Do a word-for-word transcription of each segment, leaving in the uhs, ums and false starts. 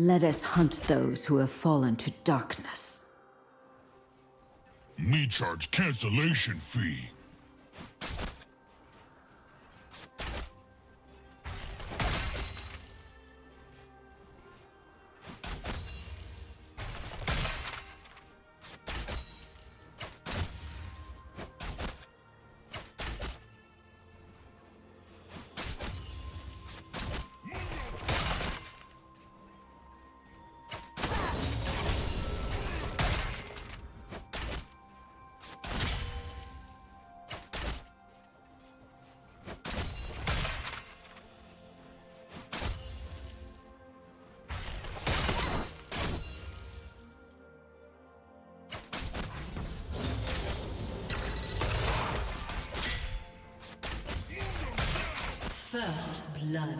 Let us hunt those who have fallen to darkness. Me charge cancellation fee. First blood.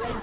The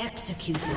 Executed.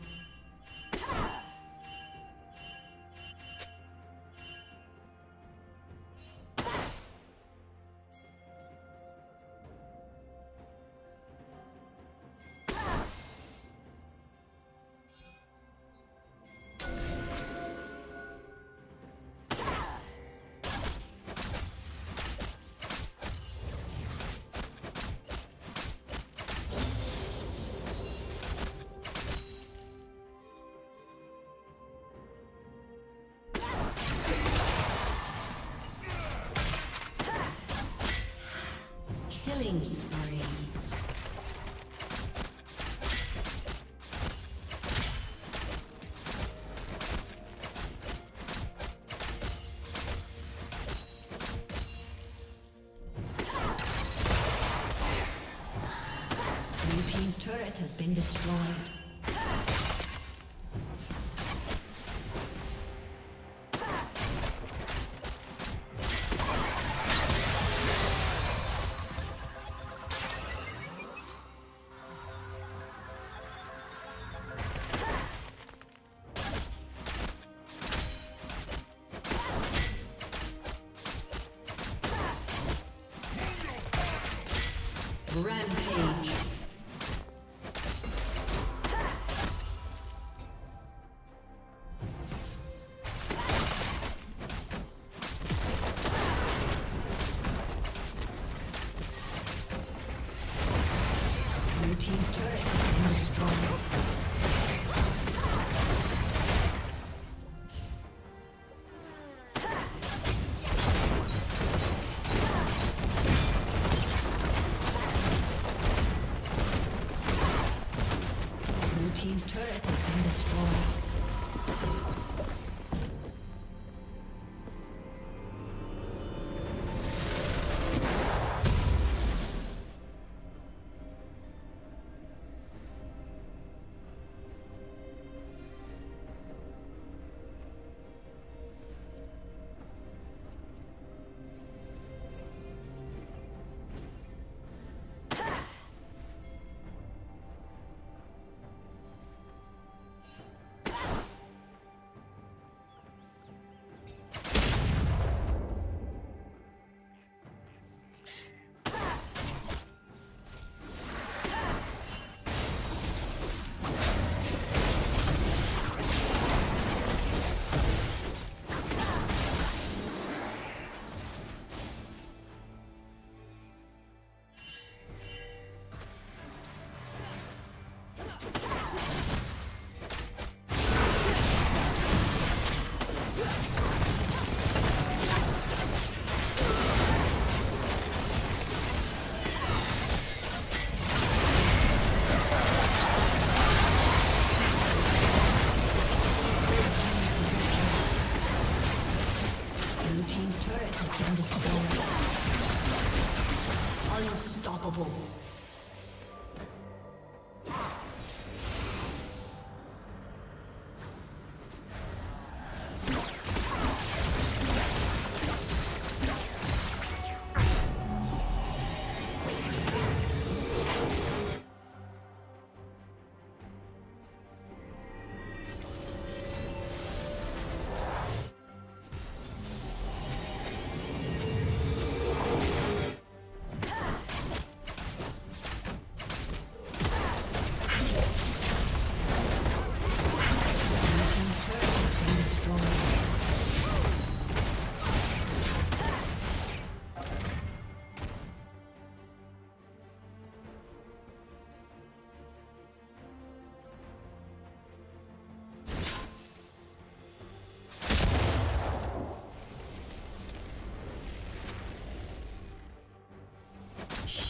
Turret has been destroyed. Rampage. Unstoppable.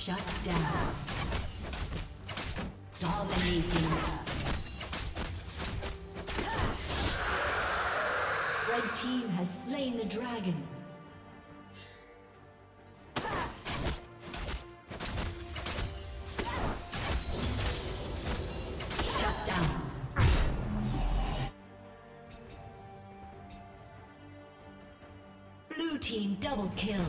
Shut down. Dominating. Red team has slain the dragon. Team double kill.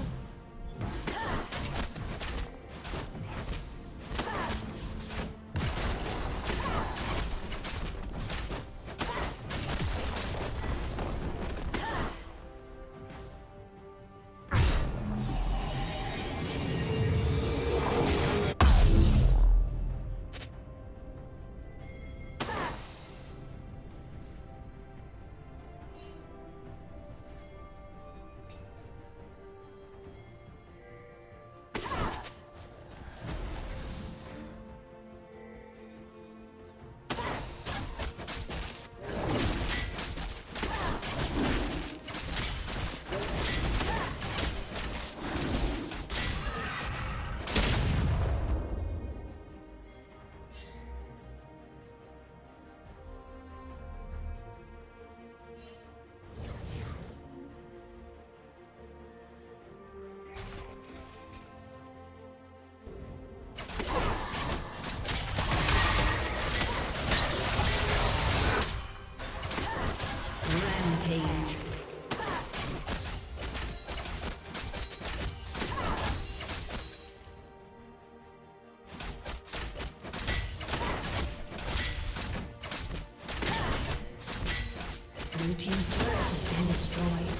Blue team's turret has been destroyed.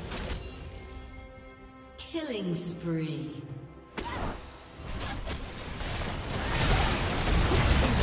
Killing spree. Blue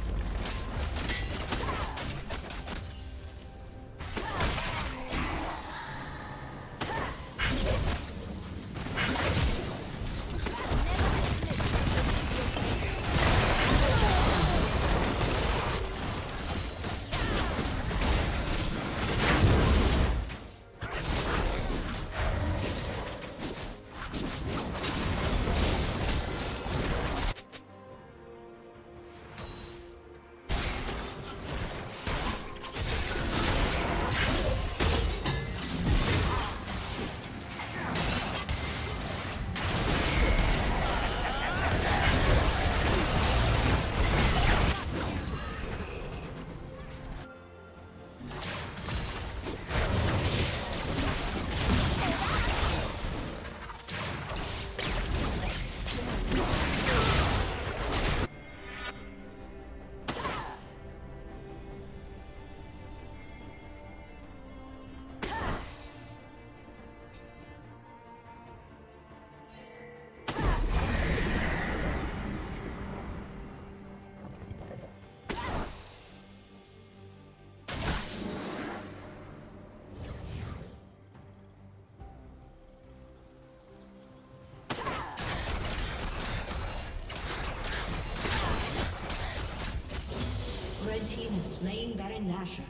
Slain Baron Nashor.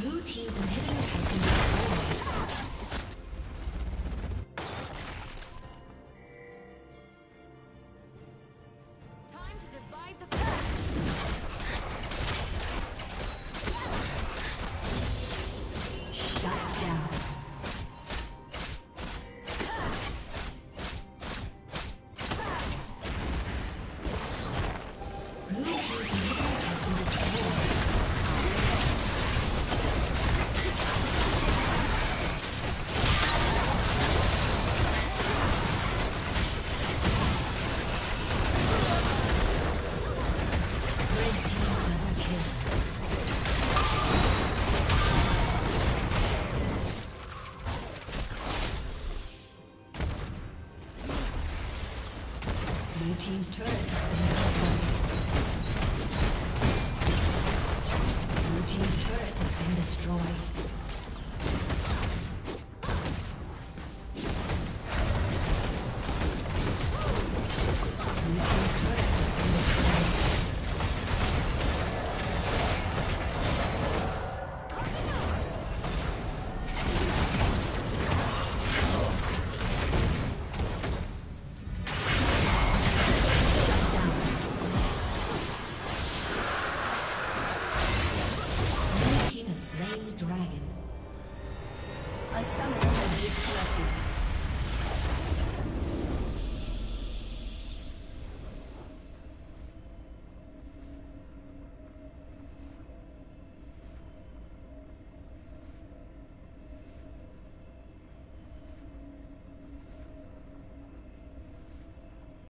Blue team's inhibitor has been destroyed. Blue team's turret has been destroyed. Blue team's turret has been destroyed. Dragon. A summoner has disconnected.